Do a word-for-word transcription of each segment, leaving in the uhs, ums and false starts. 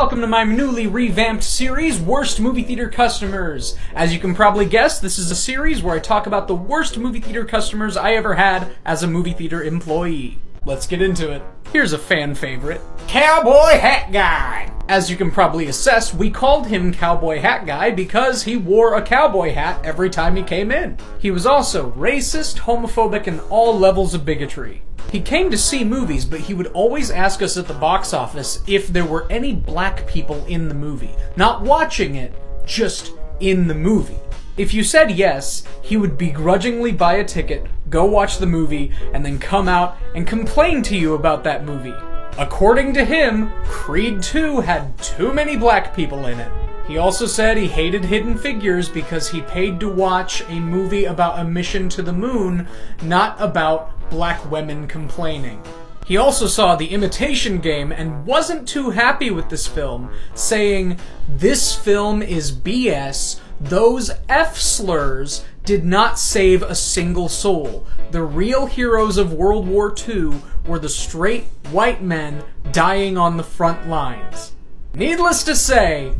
Welcome to my newly revamped series, Worst Movie Theater Customers. As you can probably guess, this is a series where I talk about the worst movie theater customers I ever had as a movie theater employee. Let's get into it. Here's a fan favorite, Cowboy Hat Guy. As you can probably assess, we called him Cowboy Hat Guy because he wore a cowboy hat every time he came in. He was also racist, homophobic, and all levels of bigotry. He came to see movies, but he would always ask us at the box office if there were any black people in the movie. Not watching it, just in the movie. If you said yes, he would begrudgingly buy a ticket, go watch the movie, and then come out and complain to you about that movie. According to him, Creed two had too many black people in it. He also said he hated Hidden Figures because he paid to watch a movie about a mission to the moon, not about black women complaining. He also saw The Imitation Game and wasn't too happy with this film, saying, "This film is B S. Those F slurs did not save a single soul. The real heroes of World War Two were the straight white men dying on the front lines." Needless to say,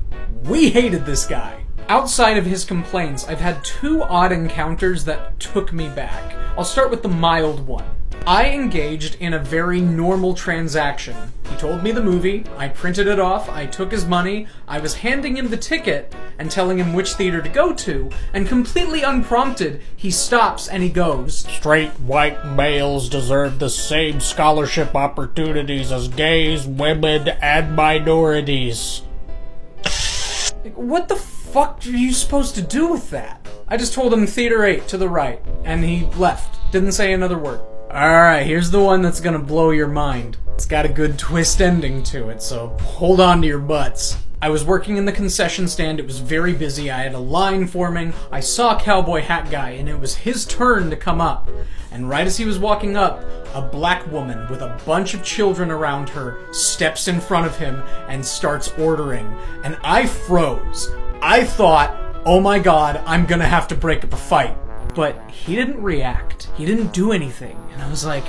we hated this guy. Outside of his complaints, I've had two odd encounters that took me back. I'll start with the mild one. I engaged in a very normal transaction. He told me the movie, I printed it off, I took his money, I was handing him the ticket and telling him which theater to go to, and completely unprompted, he stops and he goes, "Straight white males deserve the same scholarship opportunities as gays, women, and minorities." Like, what the fuck are you supposed to do with that? I just told him Theater eight to the right, and he left. Didn't say another word. Alright, here's the one that's gonna blow your mind. It's got a good twist ending to it, so hold on to your butts. I was working in the concession stand, it was very busy, I had a line forming, I saw Cowboy Hat Guy, and it was his turn to come up. And right as he was walking up, a black woman with a bunch of children around her steps in front of him and starts ordering. And I froze. I thought, oh my god, I'm gonna have to break up a fight. But he didn't react. He didn't do anything. And I was like,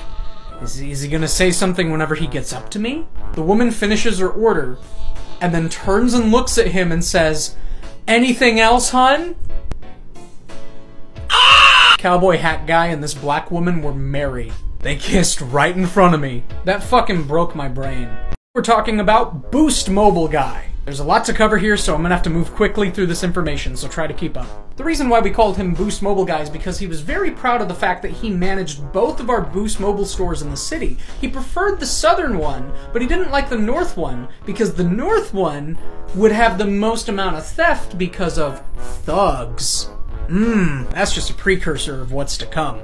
is he, is he gonna say something whenever he gets up to me? The woman finishes her order and then turns and looks at him and says, "Anything else, hun?" Cowboy Hat Guy and this black woman were married. They kissed right in front of me. That fucking broke my brain. We're talking about Boost Mobile Guy. There's a lot to cover here, so I'm gonna have to move quickly through this information, so try to keep up. The reason why we called him Boost Mobile Guy is because he was very proud of the fact that he managed both of our Boost Mobile stores in the city. He preferred the southern one, but he didn't like the north one, because the north one would have the most amount of theft because of thugs. Mmm, that's just a precursor of what's to come.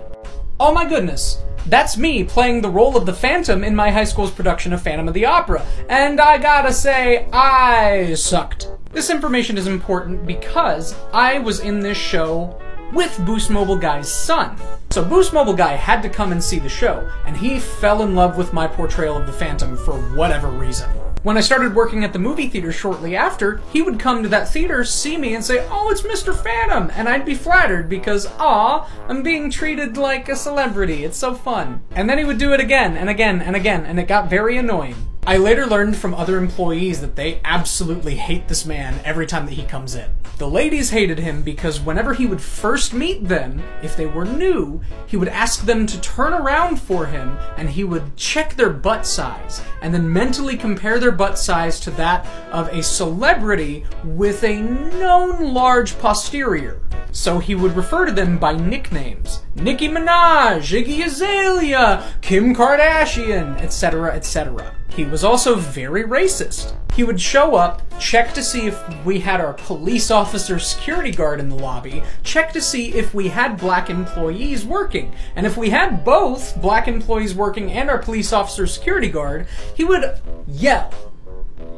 Oh my goodness, that's me playing the role of the Phantom in my high school's production of Phantom of the Opera, and I gotta say, I sucked. This information is important because I was in this show with Boost Mobile Guy's son. So Boost Mobile Guy had to come and see the show, and he fell in love with my portrayal of the Phantom for whatever reason. When I started working at the movie theater shortly after, he would come to that theater, see me, and say, "Oh, it's Mister Phantom!" And I'd be flattered because, aw, I'm being treated like a celebrity, it's so fun. And then he would do it again, and again, and again, and it got very annoying. I later learned from other employees that they absolutely hate this man every time that he comes in. The ladies hated him because whenever he would first meet them, if they were new, he would ask them to turn around for him and he would check their butt size and then mentally compare their butt size to that of a celebrity with a known large posterior. So he would refer to them by nicknames. Nicki Minaj, Iggy Azalea, Kim Kardashian, et cetera, et cetera. He was also very racist. He would show up, check to see if we had our police officer security guard in the lobby, check to see if we had black employees working, and if we had both black employees working and our police officer security guard, he would yell,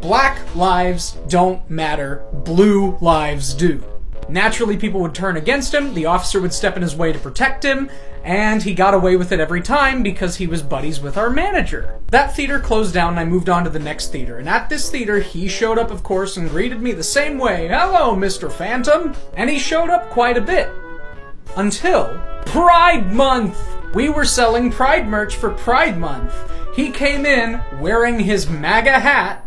"Black lives don't matter, blue lives do." Naturally, people would turn against him, the officer would step in his way to protect him, and he got away with it every time because he was buddies with our manager. That theater closed down and I moved on to the next theater, and at this theater, he showed up, of course, and greeted me the same way, "Hello, Mister Phantom!" And he showed up quite a bit. Until Pride Month! We were selling Pride merch for Pride Month. He came in wearing his MAGA hat,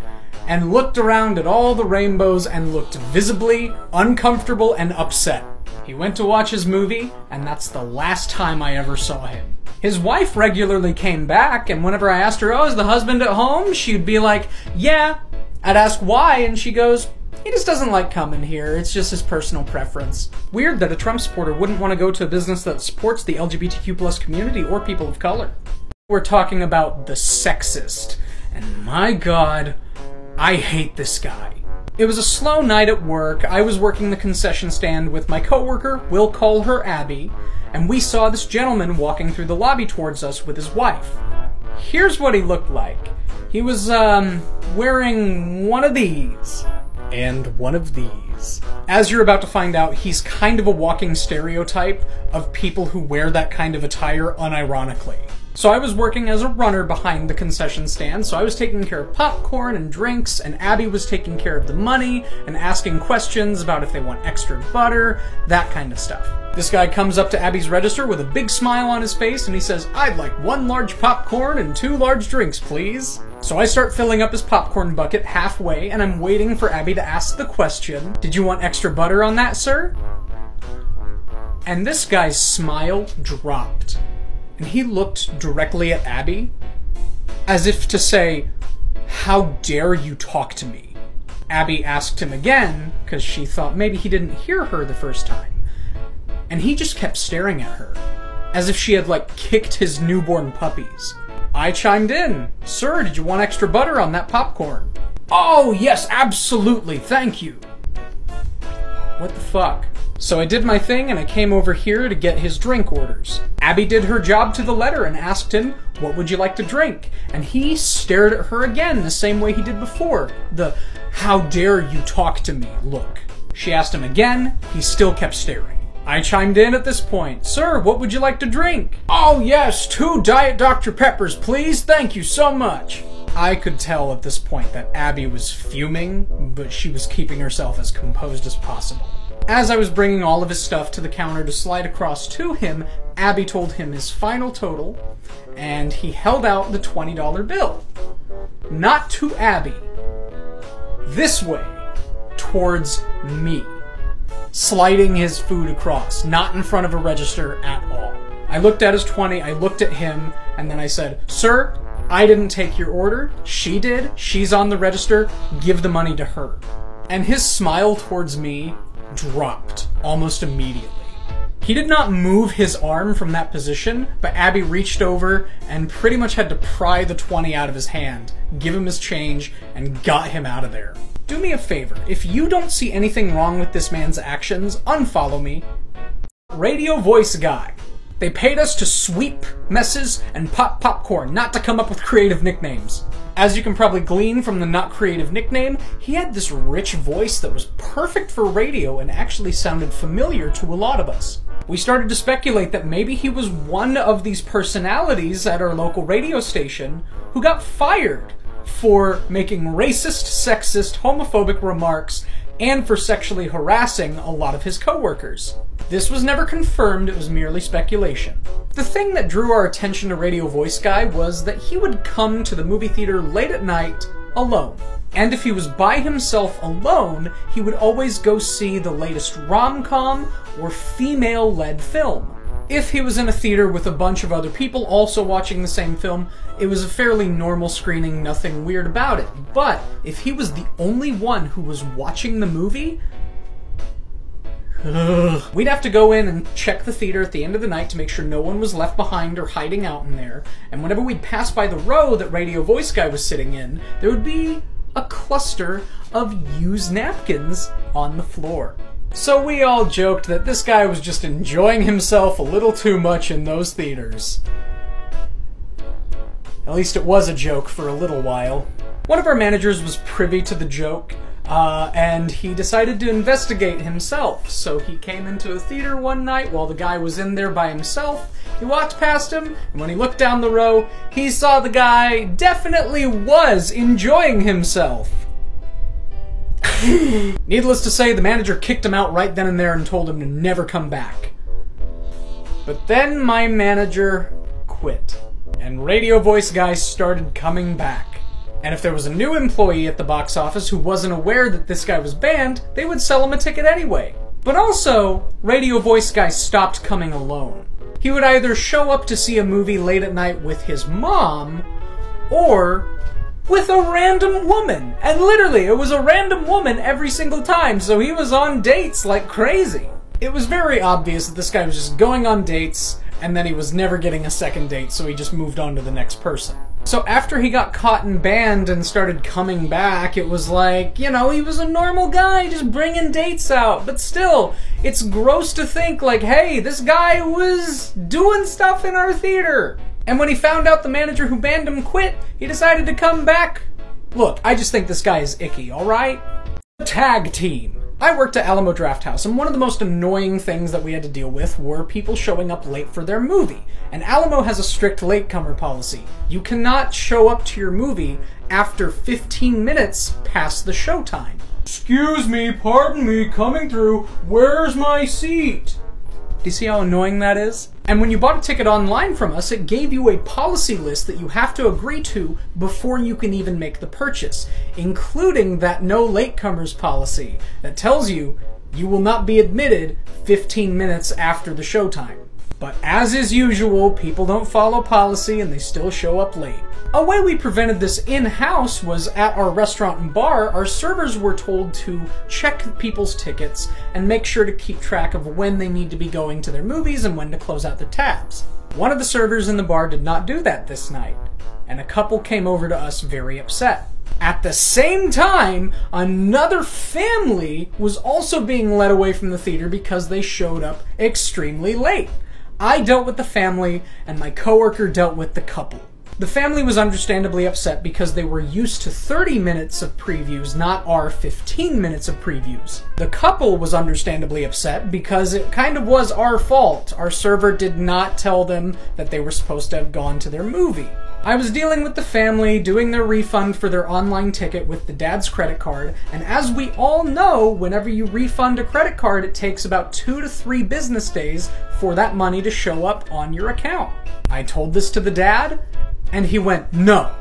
and looked around at all the rainbows and looked visibly uncomfortable and upset. He went to watch his movie, and that's the last time I ever saw him. His wife regularly came back, and whenever I asked her, oh, is the husband at home? She'd be like, yeah. I'd ask why, and she goes, he just doesn't like coming here. It's just his personal preference. Weird that a Trump supporter wouldn't want to go to a business that supports the L G B T Q plus community or people of color. We're talking about the sexist. And my God, I hate this guy. It was a slow night at work. I was working the concession stand with my coworker, we'll call her Abby, and we saw this gentleman walking through the lobby towards us with his wife. Here's what he looked like. He was, um, wearing one of these. And one of these. As you're about to find out, he's kind of a walking stereotype of people who wear that kind of attire unironically. So I was working as a runner behind the concession stand, so I was taking care of popcorn and drinks, and Abby was taking care of the money and asking questions about if they want extra butter, that kind of stuff. This guy comes up to Abby's register with a big smile on his face and he says, I'd like one large popcorn and two large drinks, please. So I start filling up his popcorn bucket halfway and I'm waiting for Abby to ask the question, did you want extra butter on that, sir? And this guy's smile dropped. And he looked directly at Abby, as if to say, how dare you talk to me? Abby asked him again, because she thought maybe he didn't hear her the first time. And he just kept staring at her, as if she had, like, kicked his newborn puppies. I chimed in. Sir, did you want extra butter on that popcorn? Oh, yes, absolutely, thank you. What the fuck? So I did my thing and I came over here to get his drink orders. Abby did her job to the letter and asked him, what would you like to drink? And he stared at her again the same way he did before, the how dare you talk to me look. She asked him again, he still kept staring. I chimed in at this point, sir, what would you like to drink? Oh yes, two Diet Doctor Peppers please, thank you so much. I could tell at this point that Abby was fuming, but she was keeping herself as composed as possible. As I was bringing all of his stuff to the counter to slide across to him, Abby told him his final total, and he held out the twenty dollar bill. Not to Abby. This way. Towards me. Sliding his food across. Not in front of a register at all. I looked at his twenty, I looked at him, and then I said, sir, I didn't take your order. She did. She's on the register. Give the money to her. And his smile towards me dropped almost immediately. He did not move his arm from that position, but Abby reached over and pretty much had to pry the twenty out of his hand, give him his change, and got him out of there. Do me a favor, if you don't see anything wrong with this man's actions, unfollow me. Radio voice guy. They paid us to sweep messes and pop popcorn, not to come up with creative nicknames. As you can probably glean from the not creative nickname, he had this rich voice that was perfect for radio and actually sounded familiar to a lot of us. We started to speculate that maybe he was one of these personalities at our local radio station who got fired for making racist, sexist, homophobic remarks and for sexually harassing a lot of his coworkers. This was never confirmed, it was merely speculation. The thing that drew our attention to Radio Voice Guy was that he would come to the movie theater late at night alone. And if he was by himself alone, he would always go see the latest rom-com or female-led film. If he was in a theater with a bunch of other people also watching the same film, it was a fairly normal screening, nothing weird about it. But if he was the only one who was watching the movie, ugh. We'd have to go in and check the theater at the end of the night to make sure no one was left behind or hiding out in there, and whenever we'd pass by the row that Radio Voice Guy was sitting in, there would be a cluster of used napkins on the floor. So we all joked that this guy was just enjoying himself a little too much in those theaters. At least it was a joke for a little while. One of our managers was privy to the joke, Uh, and he decided to investigate himself. So he came into a theater one night while the guy was in there by himself. He walked past him, and when he looked down the row, he saw the guy definitely was enjoying himself. Needless to say, the manager kicked him out right then and there and told him to never come back. But then my manager quit, and Radio Voice Guy started coming back. And if there was a new employee at the box office who wasn't aware that this guy was banned, they would sell him a ticket anyway. But also, Radio Voice Guy stopped coming alone. He would either show up to see a movie late at night with his mom, or with a random woman. And literally, it was a random woman every single time, so he was on dates like crazy. It was very obvious that this guy was just going on dates, and then he was never getting a second date, so he just moved on to the next person. So after he got caught and banned and started coming back, it was like, you know, he was a normal guy just bringing dates out. But still, it's gross to think like, hey, this guy was doing stuff in our theater. And when he found out the manager who banned him quit, he decided to come back. Look, I just think this guy is icky, all right? Tag team. I worked at Alamo Drafthouse, and one of the most annoying things that we had to deal with were people showing up late for their movie. And Alamo has a strict latecomer policy. You cannot show up to your movie after fifteen minutes past the showtime. Excuse me, pardon me, coming through, where's my seat? Do you see how annoying that is? And when you bought a ticket online from us, it gave you a policy list that you have to agree to before you can even make the purchase, including that no latecomers policy that tells you you will not be admitted fifteen minutes after the showtime. But as is usual, people don't follow policy and they still show up late. A way we prevented this in-house was at our restaurant and bar, our servers were told to check people's tickets and make sure to keep track of when they need to be going to their movies and when to close out their tabs. One of the servers in the bar did not do that this night, and a couple came over to us very upset. At the same time, another family was also being led away from the theater because they showed up extremely late. I dealt with the family, and my coworker dealt with the couple. The family was understandably upset because they were used to thirty minutes of previews, not our fifteen minutes of previews. The couple was understandably upset because it kind of was our fault. Our server did not tell them that they were supposed to have gone to their movie. I was dealing with the family, doing their refund for their online ticket with the dad's credit card, and as we all know, whenever you refund a credit card, it takes about two to three business days for that money to show up on your account. I told this to the dad, and he went, no,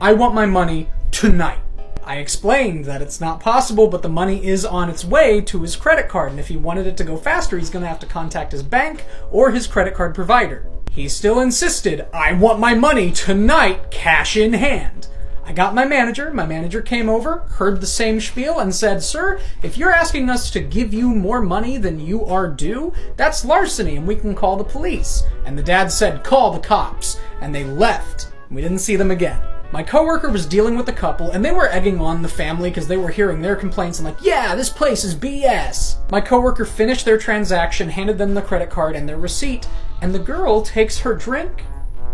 I want my money tonight. I explained that it's not possible, but the money is on its way to his credit card, and if he wanted it to go faster, he's gonna have to contact his bank or his credit card provider. He still insisted, I want my money tonight, cash in hand. I got my manager, my manager came over, heard the same spiel, and said, sir, if you're asking us to give you more money than you are due, that's larceny and we can call the police. And the dad said, call the cops. And they left. We didn't see them again. My coworker was dealing with the couple, and they were egging on the family because they were hearing their complaints and like, yeah, this place is B S. My coworker finished their transaction, handed them the credit card and their receipt, and the girl takes her drink,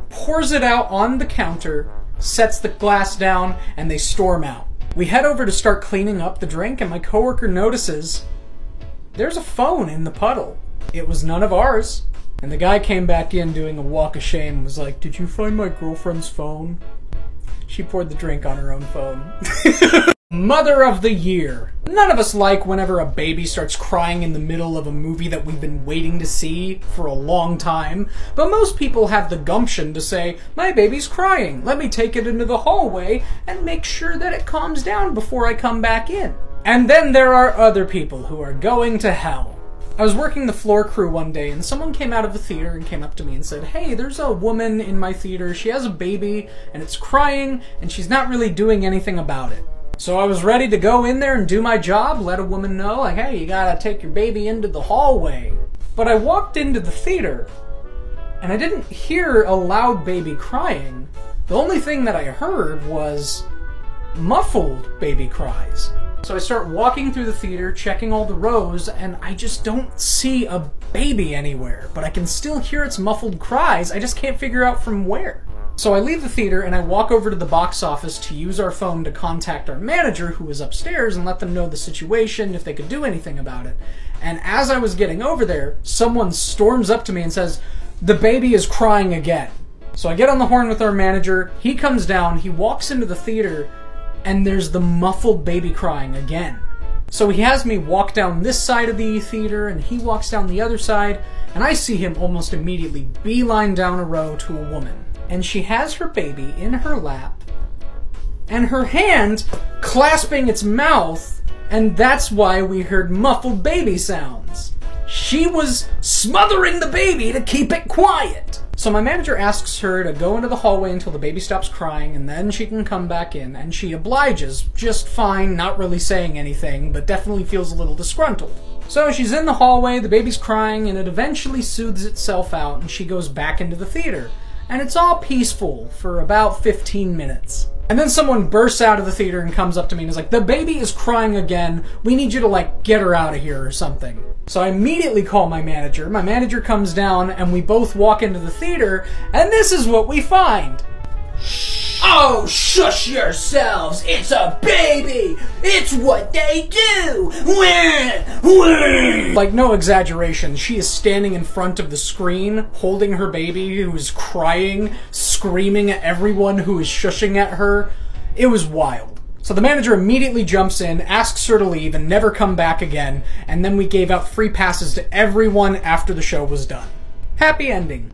pours it out on the counter, sets the glass down, and they storm out. We head over to start cleaning up the drink, and my coworker notices there's a phone in the puddle. It was none of ours. And the guy came back in doing a walk of shame and was like, did you find my girlfriend's phone? She poured the drink on her own phone. Mother of the year. None of us like whenever a baby starts crying in the middle of a movie that we've been waiting to see for a long time, but most people have the gumption to say, my baby's crying, let me take it into the hallway and make sure that it calms down before I come back in. And then there are other people who are going to hell. I was working the floor crew one day and someone came out of the theater and came up to me and said, hey, there's a woman in my theater, she has a baby and it's crying and she's not really doing anything about it. So I was ready to go in there and do my job, let a woman know, like, hey, you gotta take your baby into the hallway. But I walked into the theater and I didn't hear a loud baby crying. The only thing that I heard was muffled baby cries. So I start walking through the theater, checking all the rows, and I just don't see a baby anywhere. But I can still hear its muffled cries, I just can't figure out from where. So I leave the theater and I walk over to the box office to use our phone to contact our manager, who was upstairs, and let them know the situation, if they could do anything about it. And as I was getting over there, someone storms up to me and says, the baby is crying again. So I get on the horn with our manager, he comes down, he walks into the theater, and there's the muffled baby crying again. So he has me walk down this side of the theater, and he walks down the other side, and I see him almost immediately beeline down a row to a woman. And she has her baby in her lap, and her hand clasping its mouth, and that's why we heard muffled baby sounds. She was smothering the baby to keep it quiet. So my manager asks her to go into the hallway until the baby stops crying, and then she can come back in, and she obliges just fine, not really saying anything, but definitely feels a little disgruntled. So she's in the hallway, the baby's crying, and it eventually soothes itself out, and she goes back into the theater. And it's all peaceful for about fifteen minutes. And then someone bursts out of the theater and comes up to me and is like, the baby is crying again, we need you to like get her out of here or something. So I immediately call my manager, my manager comes down, and we both walk into the theater, and this is what we find. Oh, shush yourselves, it's a baby, it's what they do. Like, no exaggeration, she is standing in front of the screen, holding her baby, who is crying, screaming at everyone who is shushing at her. It was wild. So the manager immediately jumps in, asks her to leave, and never come back again, and then we gave out free passes to everyone after the show was done. Happy ending.